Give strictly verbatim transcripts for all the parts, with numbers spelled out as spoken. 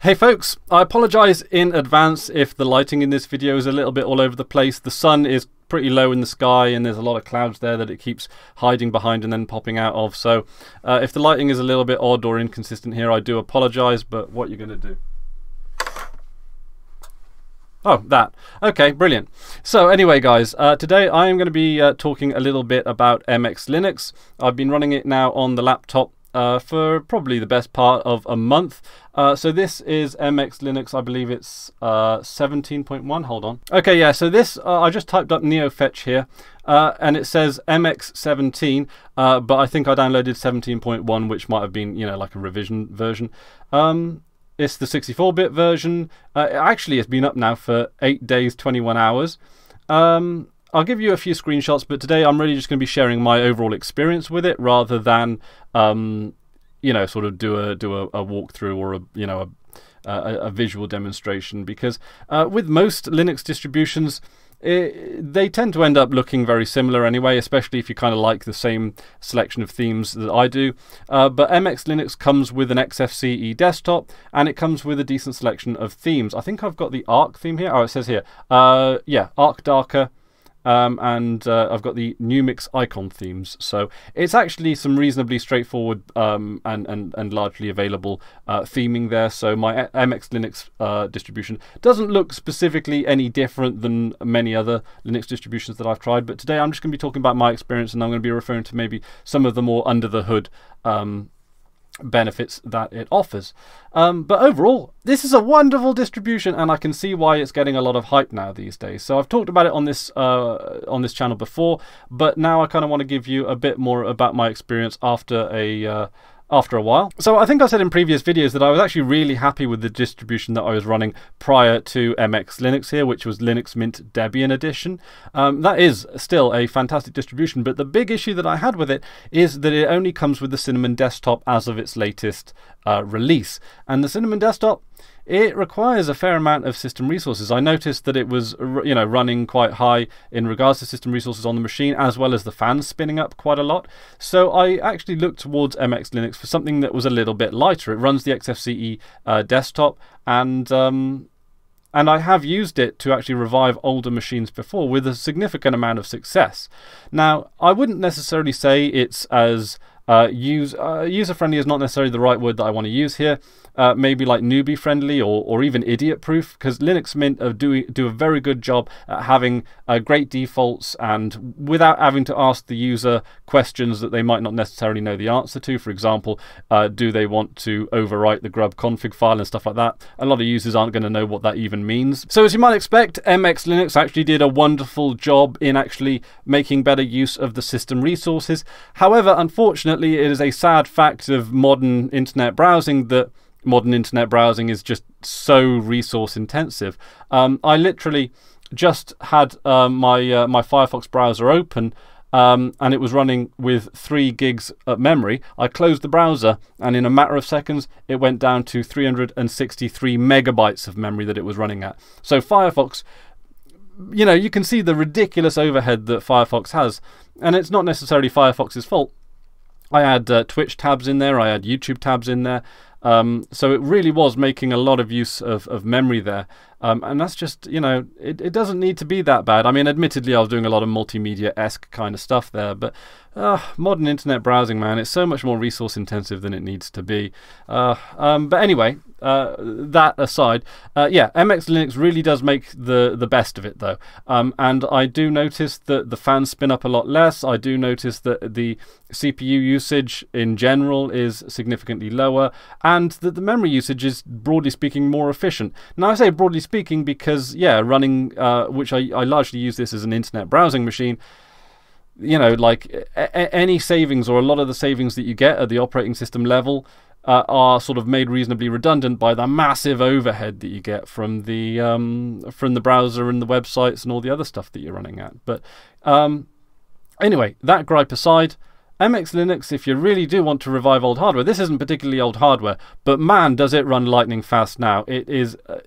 Hey folks, I apologise in advance if the lighting in this video is a little bit all over the place. The sun is pretty low in the sky and there's a lot of clouds there that it keeps hiding behind and then popping out of. So uh, if the lighting is a little bit odd or inconsistent here, I do apologise, but what are you going to do? Oh, that. Okay, brilliant. So anyway, guys, uh, today I am going to be uh, talking a little bit about M X Linux. I've been running it now on the laptop Uh, for probably the best part of a month. Uh, so this is M X Linux, I believe it's uh, seventeen point one, hold on. Okay, yeah, so this, uh, I just typed up NeoFetch here, uh, and it says M X seventeen, uh, but I think I downloaded seventeen point one, which might have been, you know, like a revision version. Um, it's the sixty-four bit version. Uh, it actually, it's been up now for eight days, twenty-one hours. Um, I'll give you a few screenshots, but today I'm really just going to be sharing my overall experience with it rather than, um, you know, sort of do a do a, a walkthrough or a you know a, a, a visual demonstration, because uh, with most Linux distributions, It, they tend to end up looking very similar anyway, especially if you kind of like the same selection of themes that I do. Uh, but M X Linux comes with an X F C E desktop, and it comes with a decent selection of themes. I think I've got the Arc theme here. Oh, it says here. Uh, yeah, Arc Darker. Um, and uh, I've got the Numix icon themes, so it's actually some reasonably straightforward um, and, and, and largely available uh, theming there. So my M X Linux uh, distribution doesn't look specifically any different than many other Linux distributions that I've tried, but today I'm just going to be talking about my experience, and I'm going to be referring to maybe some of the more under the hood um, benefits that it offers. Um, but overall, this is a wonderful distribution, and I can see why it's getting a lot of hype now these days. So I've talked about it on this uh, on this channel before, but now I kind of want to give you a bit more about my experience after a uh, after a while. So I think I said in previous videos that I was actually really happy with the distribution that I was running prior to M X Linux here, which was Linux Mint Debian Edition. Um, that is still a fantastic distribution, but the big issue that I had with it is that it only comes with the Cinnamon desktop as of its latest uh, release. And the Cinnamon desktop, it requires a fair amount of system resources. I noticed that it was, you know, running quite high in regards to system resources on the machine, as well as the fans spinning up quite a lot. So I actually looked towards M X Linux for something that was a little bit lighter. It runs the X F C E uh, desktop, and um, and I have used it to actually revive older machines before with a significant amount of success. Now, I wouldn't necessarily say it's as Uh, use, uh, user-friendly is not necessarily the right word that I want to use here. Uh, maybe like newbie-friendly or, or even idiot-proof, because Linux Mint uh, do, do a very good job at having uh, great defaults and without having to ask the user questions that they might not necessarily know the answer to. For example, uh, do they want to overwrite the Grub config file and stuff like that? A lot of users aren't going to know what that even means. So as you might expect, M X Linux actually did a wonderful job in actually making better use of the system resources. However, unfortunately, it is a sad fact of modern internet browsing that modern internet browsing is just so resource intensive. Um, I literally just had uh, my uh, my Firefox browser open, um, and it was running with three gigs of memory. I closed the browser, and in a matter of seconds, it went down to three hundred sixty-three megabytes of memory that it was running at. So Firefox, you know, you can see the ridiculous overhead that Firefox has, and it's not necessarily Firefox's fault. I had uh, Twitch tabs in there, I had YouTube tabs in there, um, so it really was making a lot of use of, of memory there. Um, and that's just, you know, it, it doesn't need to be that bad. I mean, admittedly, I was doing a lot of multimedia-esque kind of stuff there, but uh, modern internet browsing, man, it's so much more resource-intensive than it needs to be. Uh, um, but anyway, uh, that aside, uh, yeah, M X Linux really does make the, the best of it, though. Um, and I do notice that the fans spin up a lot less. I do notice that the C P U usage in general is significantly lower, and that the memory usage is, broadly speaking, more efficient. Now, I say broadly speaking, speaking because, yeah, running, uh, which I, I largely use this as an internet browsing machine, you know, like a any savings or a lot of the savings that you get at the operating system level uh, are sort of made reasonably redundant by the massive overhead that you get from the, um, from the browser and the websites and all the other stuff that you're running at. But um, anyway, that gripe aside, M X Linux, if you really do want to revive old hardware, this isn't particularly old hardware, but man, does it run lightning fast now. It is uh,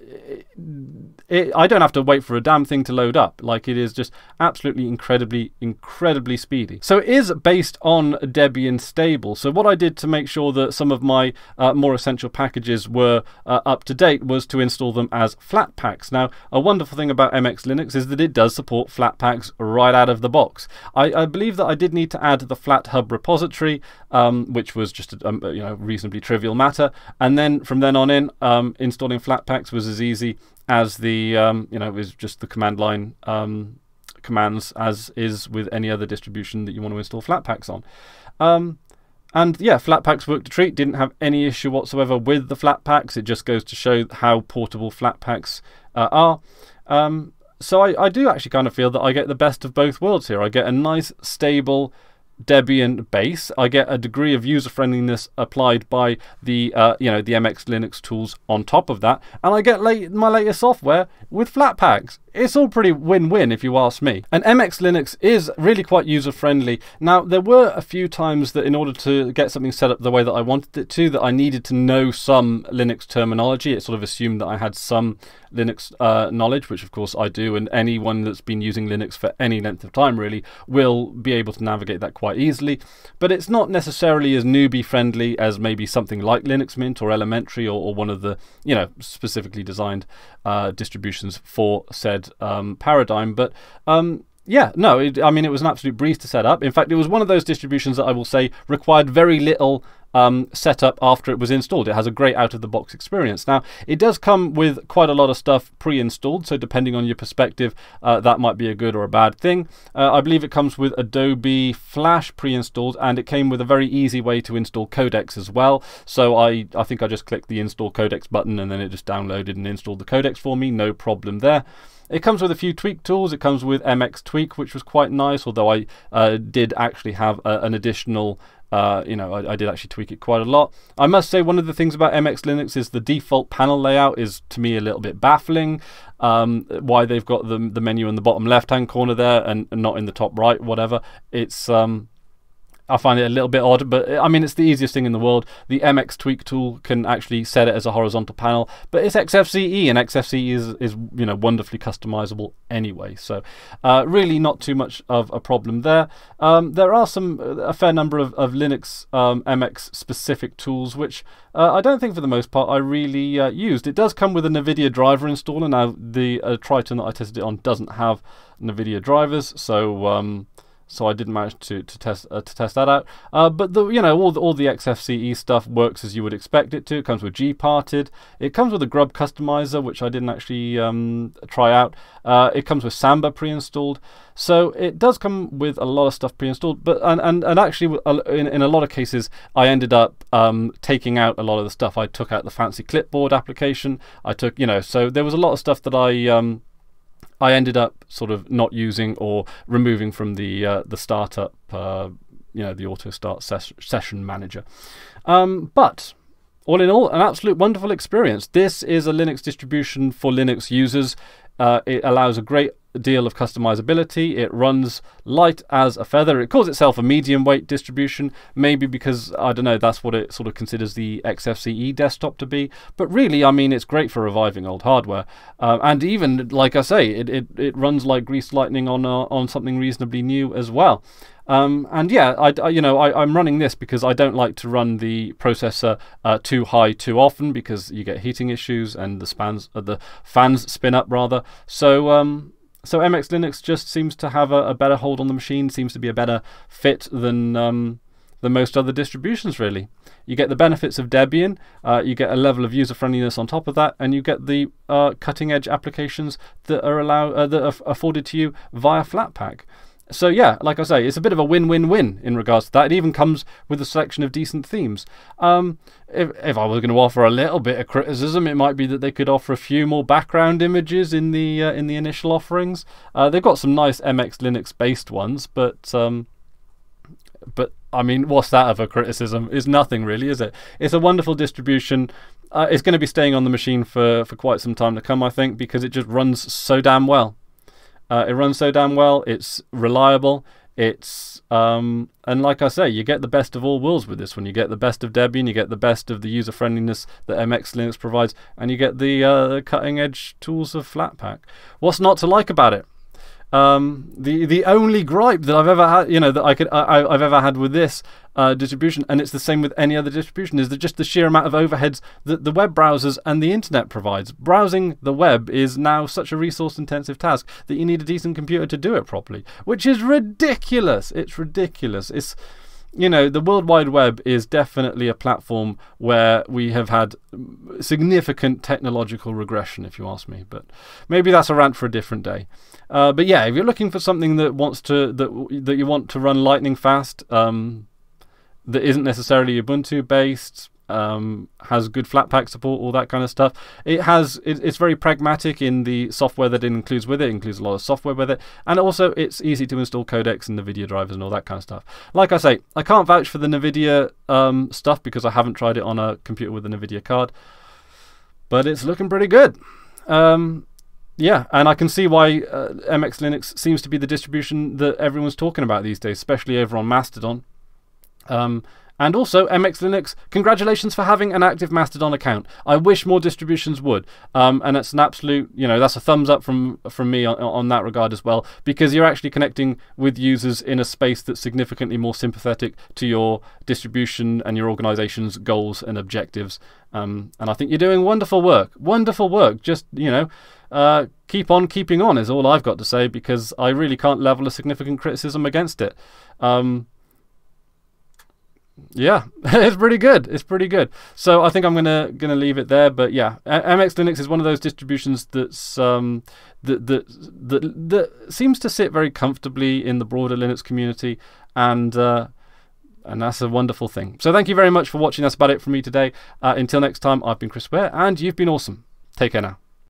it, I don't have to wait for a damn thing to load up. Like, it is just absolutely incredibly, incredibly speedy. So it is based on Debian stable. So what I did to make sure that some of my uh, more essential packages were uh, up to date was to install them as flatpaks. Now, a wonderful thing about M X Linux is that it does support flatpaks right out of the box. I, I believe that I did need to add the FlatHub repository, um, which was just a um, you know, reasonably trivial matter. And then from then on in, um, installing flatpaks was as easy as the um, you know, it was just the command line um, commands, as is with any other distribution that you want to install flatpaks on. Um, And yeah, flatpaks worked a treat. Didn't have any issue whatsoever with the flatpaks. It just goes to show how portable flatpaks uh, are. Um, so I, I do actually kind of feel that I get the best of both worlds here. I get a nice, stable Debian base. I get a degree of user friendliness applied by the uh, you know, the M X Linux tools on top of that, and I get late, my latest software with flatpaks. It's all pretty win-win if you ask me. And M X Linux is really quite user friendly. Now, there were a few times that in order to get something set up the way that I wanted it to, that I needed to know some Linux terminology. It sort of assumed that I had some Linux uh, knowledge, which of course I do, and anyone that's been using Linux for any length of time really will be able to navigate that quite easily. But it's not necessarily as newbie friendly as maybe something like Linux Mint or Elementary, or, or one of the, you know, specifically designed uh, distributions for said um, paradigm. But um, yeah, no, it, I mean, it was an absolute breeze to set up. In fact, it was one of those distributions that I will say required very little Um, set up after it was installed. It has a great out-of-the-box experience. Now, it does come with quite a lot of stuff pre-installed, so depending on your perspective, uh, that might be a good or a bad thing. Uh, I believe it comes with Adobe Flash pre-installed, and it came with a very easy way to install codecs as well. So I, I think I just clicked the install codecs button, and then it just downloaded and installed the codecs for me. No problem there. It comes with a few tweak tools. It comes with M X Tweak, which was quite nice, although I uh, did actually have a, an additional Uh, you know, I, I did actually tweak it quite a lot. I must say, one of the things about M X Linux is the default panel layout is, to me, a little bit baffling. Um, why they've got the, the menu in the bottom left-hand corner there and, and not in the top right, whatever. It's... Um I find it a little bit odd, but I mean, it's the easiest thing in the world. The M X Tweak tool can actually set it as a horizontal panel, but it's X F C E, and X F C E is, is you know, wonderfully customizable anyway. So uh, really not too much of a problem there. Um, there are some a fair number of, of Linux um, M X specific tools, which uh, I don't think for the most part I really uh, used. It does come with a NVIDIA driver installer. Now, the uh, Triton that I tested it on doesn't have NVIDIA drivers, so... Um, So I didn't manage to to test uh, to test that out, uh, but the you know all the, all the X F C E stuff works as you would expect it to. It comes with Gparted. It comes with a Grub customizer, which I didn't actually um, try out. Uh, it comes with Samba pre-installed, so it does come with a lot of stuff pre-installed. But and and, and actually, in, in a lot of cases, I ended up um, taking out a lot of the stuff. I took out the fancy clipboard application. I took you know so there was a lot of stuff that I. Um, I ended up sort of not using or removing from the uh, the startup, uh, you know, the auto start ses session manager. Um, but all in all, an absolute wonderful experience. This is a Linux distribution for Linux users. Uh, it allows a great deal of customizability. It runs light as a feather. It calls itself a medium weight distribution, maybe because, I don't know, that's what it sort of considers the X F C E desktop to be. But really, I mean, it's great for reviving old hardware. Uh, and even, like I say, it, it, it runs like greased lightning on, uh, on something reasonably new as well. Um, and yeah, I, I, you know, I, I'm running this because I don't like to run the processor uh, too high too often, because you get heating issues and the spans, uh, the fans spin up rather. So, um, So M X Linux just seems to have a, a better hold on the machine, seems to be a better fit than, um, than most other distributions, really. You get the benefits of Debian, uh, you get a level of user-friendliness on top of that, and you get the uh, cutting-edge applications that are, allow uh, that are afforded to you via Flatpak. So yeah, like I say, it's a bit of a win-win-win in regards to that. It even comes with a selection of decent themes. Um, if, if I was going to offer a little bit of criticism, it might be that they could offer a few more background images in the uh, in the initial offerings. Uh, they've got some nice M X Linux-based ones, but um, but I mean, what's that of a criticism? It's nothing really, is it? It's a wonderful distribution. Uh, it's going to be staying on the machine for for quite some time to come, I think, because it just runs so damn well. Uh, it runs so damn well, it's reliable, It's um, and like I say, you get the best of all worlds with this one. You get the best of Debian, you get the best of the user friendliness that M X Linux provides, and you get the uh, cutting edge tools of Flatpak. What's not to like about it? Um, the the only gripe that I've ever had, you know, that I could I, I've ever had with this uh, distribution, and it's the same with any other distribution, is that just the sheer amount of overheads that the web browsers and the internet provides. Browsing the web is now such a resource-intensive task that you need a decent computer to do it properly, which is ridiculous. It's ridiculous. It's You know, the World Wide Web is definitely a platform where we have had significant technological regression, if you ask me. But maybe that's a rant for a different day. Uh, but yeah, if you're looking for something that wants to that that you want to run lightning fast, um, that isn't necessarily Ubuntu based, um, has good Flatpak support, all that kind of stuff. It has. It, it's very pragmatic in the software that it includes with it. It includes a lot of software with it, and also it's easy to install codecs and NVIDIA drivers and all that kind of stuff. Like I say, I can't vouch for the NVIDIA um, stuff because I haven't tried it on a computer with a NVIDIA card, but it's looking pretty good. Um, Yeah, and I can see why uh, M X Linux seems to be the distribution that everyone's talking about these days, especially over on Mastodon. Um, and also, M X Linux, congratulations for having an active Mastodon account. I wish more distributions would. Um, and that's an absolute, you know, that's a thumbs up from, from me on, on that regard as well, because you're actually connecting with users in a space that's significantly more sympathetic to your distribution and your organization's goals and objectives. Um, and I think you're doing wonderful work. Wonderful work. Just, you know... Uh, keep on keeping on is all I've got to say, because I really can't level a significant criticism against it. Um, yeah, it's pretty good. It's pretty good. So I think I'm gonna gonna leave it there. But yeah, M X Linux is one of those distributions that's um, that, that that that seems to sit very comfortably in the broader Linux community, and uh, and that's a wonderful thing. So thank you very much for watching. That's about it from me today. Uh, until next time, I've been Chris Ware, and you've been awesome. Take care now.